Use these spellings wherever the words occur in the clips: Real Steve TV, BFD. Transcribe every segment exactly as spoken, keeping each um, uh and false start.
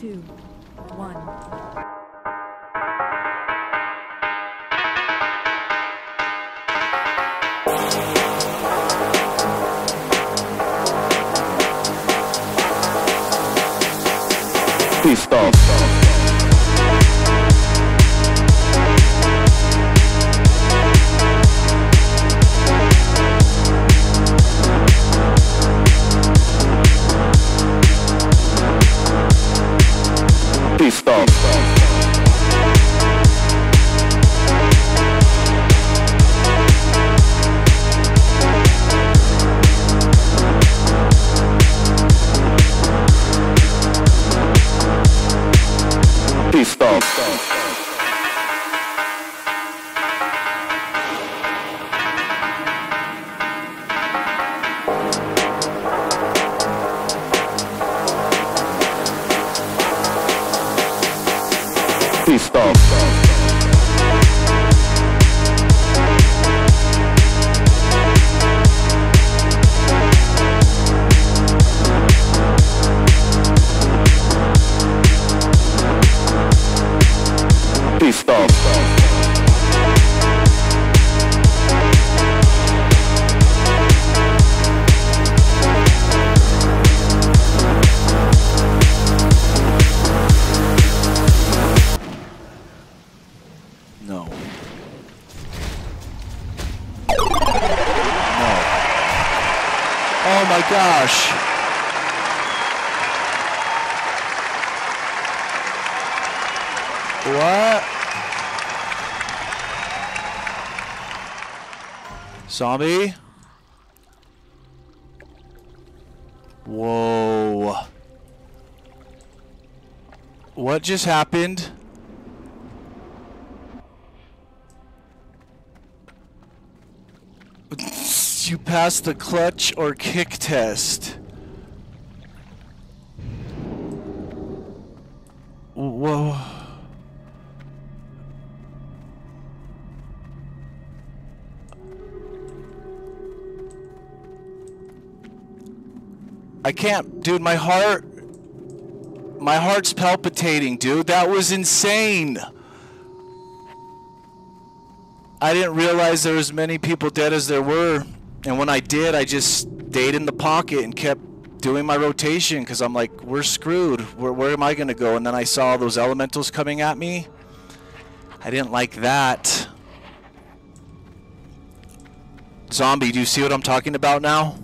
two, one. Please stop. Please stop. Please stop. Please stop. Please stop. No. No. Oh my gosh. What? Zombie? Whoa. What just happened? You passed the clutch or kick test. Whoa. I can't, dude, my heart, my heart's palpitating, dude. That was insane. I didn't realize there were as many people dead as there were, and when I did, I just stayed in the pocket and kept doing my rotation because I'm like, we're screwed. Where, where am I going to go? And then I saw those elementals coming at me. I didn't like that. Zombie, do you see what I'm talking about now?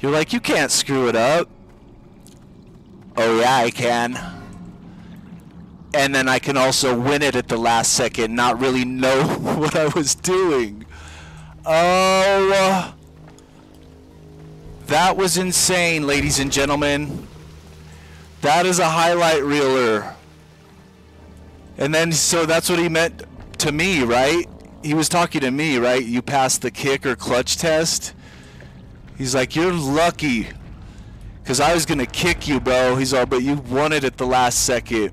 You're like, you can't screw it up. Oh yeah, I can. And then I can also win it at the last second, not really know what I was doing. Oh, uh, that was insane, ladies and gentlemen. That is a highlight reeler. And then, so that's what he meant to me, right? He was talking to me, right? You passed the kick or clutch test. He's like, you're lucky, because I was going to kick you, bro. He's all, but you won it at the last second.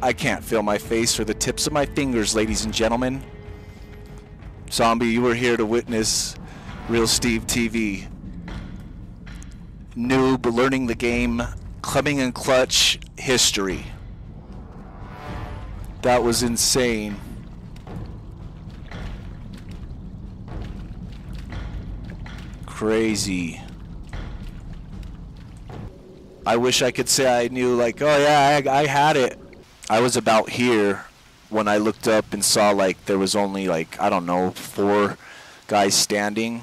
I can't feel my face or the tips of my fingers, ladies and gentlemen. Zombie, you were here to witness Real Steve T V. Noob learning the game, clubbing and clutch history. That was insane. Crazy. I wish I could say I knew, like, oh yeah, I, I had it. I was about here when I looked up and saw, like, there was only, like, I don't know, four guys standing.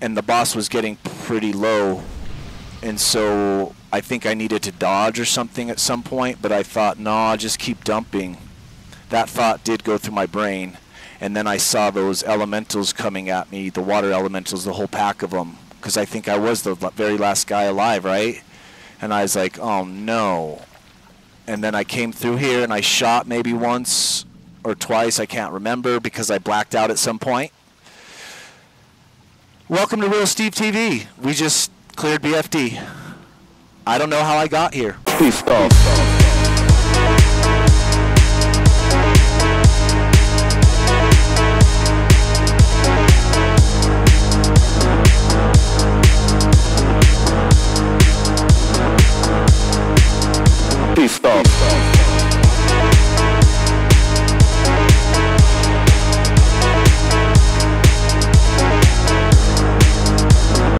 And the boss was getting pretty low. And so I think I needed to dodge or something at some point. But I thought, no, nah, I'll just keep dumping. That thought did go through my brain. And then I saw those elementals coming at me, the water elementals, the whole pack of them. Because I think I was the very last guy alive, right? And I was like, oh, no. And then I came through here and I shot maybe once or twice, I can't remember, because I blacked out at some point. Welcome to Real Steve T V. We just cleared B F D. I don't know how I got here. Please stop. Peace, though.